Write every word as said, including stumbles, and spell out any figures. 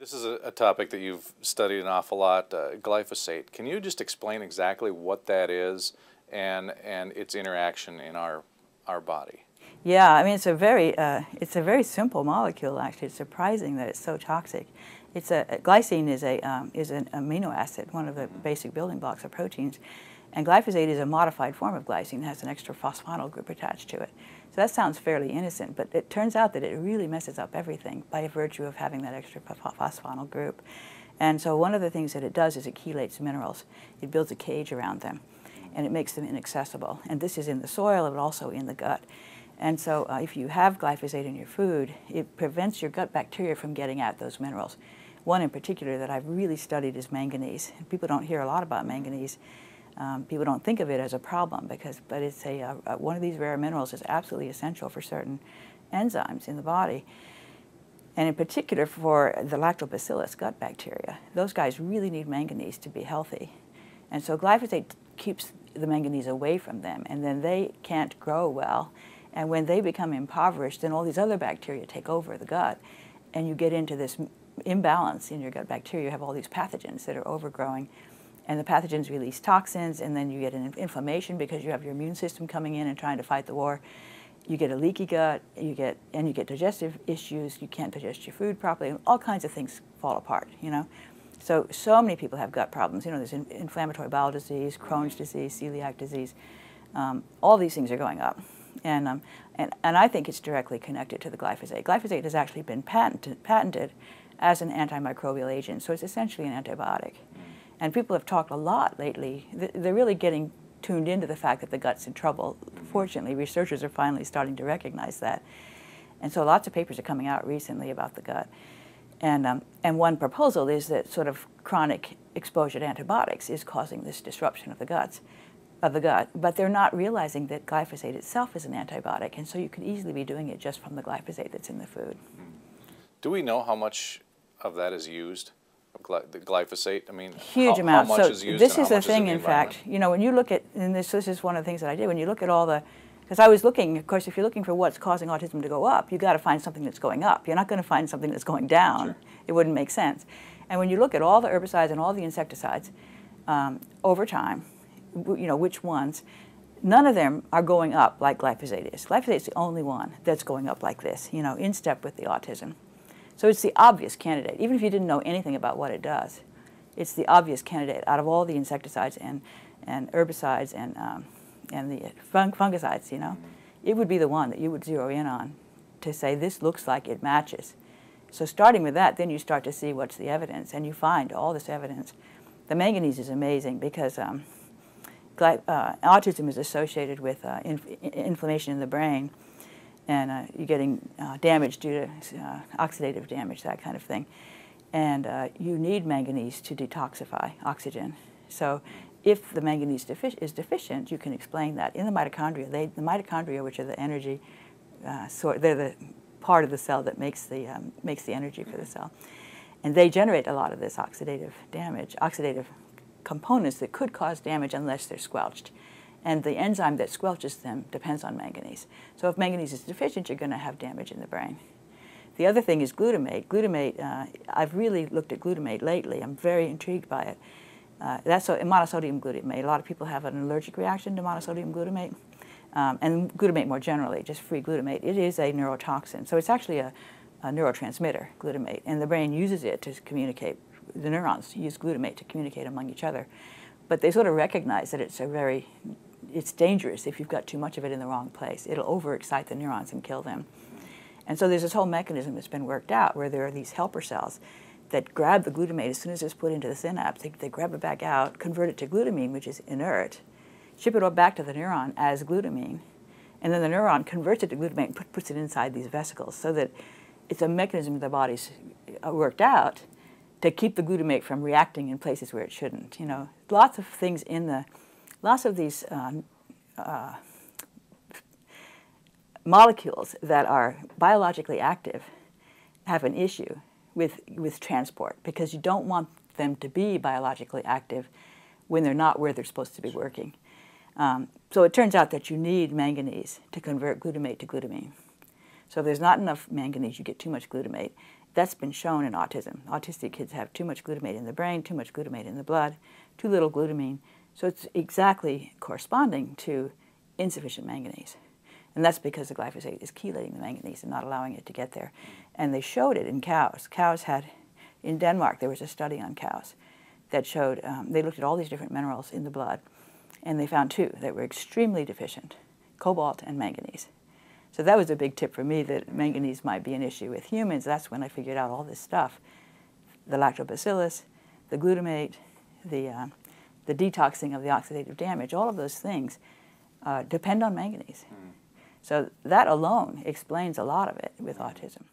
This is a topic that you've studied an awful lot, uh, glyphosate. Can you just explain exactly what that is and and its interaction in our our body? Yeah, I mean it's a very uh, it's a very simple molecule actually. It's surprising that it's so toxic. It's a glycine is a um, is an amino acid, one of the basic building blocks of proteins, and glyphosate is a modified form of glycine that has an extra phosphonyl group attached to it. So that sounds fairly innocent, but it turns out that it really messes up everything by virtue of having that extra phosphonyl group. And so one of the things that it does is it chelates minerals. It builds a cage around them, and it makes them inaccessible. And this is in the soil, but also in the gut. And so uh, if you have glyphosate in your food, it prevents your gut bacteria from getting at those minerals. One in particular that I've really studied is manganese. People don't hear a lot about manganese. Um, people don't think of it as a problem, because, but it's a, uh, one of these rare minerals is absolutely essential for certain enzymes in the body, and in particular for the lactobacillus gut bacteria. Those guys really need manganese to be healthy, and so glyphosate keeps the manganese away from them, and then they can't grow well, and when they become impoverished, then all these other bacteria take over the gut, and you get into this imbalance in your gut bacteria. You have all these pathogens that are overgrowing, and the pathogens release toxins, and then you get an inflammation because you have your immune system coming in and trying to fight the war. You get a leaky gut, you get, and you get digestive issues. You can't digest your food properly, and all kinds of things fall apart, you know. So, so many people have gut problems. You know, there's in, inflammatory bowel disease, Crohn's disease, celiac disease. Um, all these things are going up. And, um, and, and I think it's directly connected to the glyphosate. Glyphosate has actually been patented, patented as an antimicrobial agent, so it's essentially an antibiotic. And people have talked a lot lately. They're really getting tuned into the fact that the gut's in trouble. Fortunately, researchers are finally starting to recognize that. And so lots of papers are coming out recently about the gut. And, um, and one proposal is that sort of chronic exposure to antibiotics is causing this disruption of the guts, of the gut. But they're not realizing that glyphosate itself is an antibiotic. And so you could easily be doing it just from the glyphosate that's in the food. Do we know how much of that is used? The glyphosate, I mean, huge how, amount. How much so is used this is the thing, is in, in fact, you know, when you look at, and this, this is one of the things that I did, when you look at all the, because I was looking, of course, if you're looking for what's causing autism to go up, you've got to find something that's going up. You're not going to find something that's going down. Sure. It wouldn't make sense. And when you look at all the herbicides and all the insecticides um, over time, you know, which ones, none of them are going up like glyphosate is. Glyphosate is the only one that's going up like this, you know, in step with the autism. So it's the obvious candidate, even if you didn't know anything about what it does. It's the obvious candidate out of all the insecticides and, and herbicides and, um, and the fung fungicides, you know. It would be the one that you would zero in on to say this looks like it matches. So starting with that, then you start to see what's the evidence, and you find all this evidence. The manganese is amazing because um, gly uh, autism is associated with uh, inf inflammation in the brain. And uh, you're getting uh, damage due to uh, oxidative damage, that kind of thing. And uh, you need manganese to detoxify oxygen. So if the manganese defi is deficient, you can explain that. In the mitochondria, they, the mitochondria, which are the energy, uh, sort, they're the part of the cell that makes the, um, makes the energy for the cell. And they generate a lot of this oxidative damage, oxidative components that could cause damage unless they're squelched. And the enzyme that squelches them depends on manganese. So if manganese is deficient, you're going to have damage in the brain. The other thing is glutamate. Glutamate, uh, I've really looked at glutamate lately. I'm very intrigued by it. Uh, that's a, monosodium glutamate. A lot of people have an allergic reaction to monosodium glutamate. Um, and glutamate more generally, just free glutamate. It is a neurotoxin. So it's actually a, a neurotransmitter, glutamate. And the brain uses it to communicate. The neurons use glutamate to communicate among each other. But they sort of recognize that it's a very it's dangerous if you've got too much of it in the wrong place. It'll overexcite the neurons and kill them. And so there's this whole mechanism that's been worked out where there are these helper cells that grab the glutamate as soon as it's put into the synapse. They, they grab it back out, convert it to glutamine, which is inert, ship it all back to the neuron as glutamine, and then the neuron converts it to glutamate and put, puts it inside these vesicles, so that it's a mechanism the body's worked out to keep the glutamate from reacting in places where it shouldn't. You know, lots of things in the Lots of these um, uh, molecules that are biologically active have an issue with, with transport, because you don't want them to be biologically active when they're not where they're supposed to be working. Um, so it turns out that you need manganese to convert glutamate to glutamine. So if there's not enough manganese, you get too much glutamate. That's been shown in autism. Autistic kids have too much glutamate in the brain, too much glutamate in the blood, too little glutamine. So it's exactly corresponding to insufficient manganese. And that's because the glyphosate is chelating the manganese and not allowing it to get there. And they showed it in cows. Cows had, in Denmark, there was a study on cows that showed, um, they looked at all these different minerals in the blood, and they found two that were extremely deficient, cobalt and manganese. So that was a big tip for me that manganese might be an issue with humans. That's when I figured out all this stuff, the lactobacillus, the glutamate, the, uh, the detoxing of the oxidative damage, all of those things uh, depend on manganese. Mm. So that alone explains a lot of it with autism.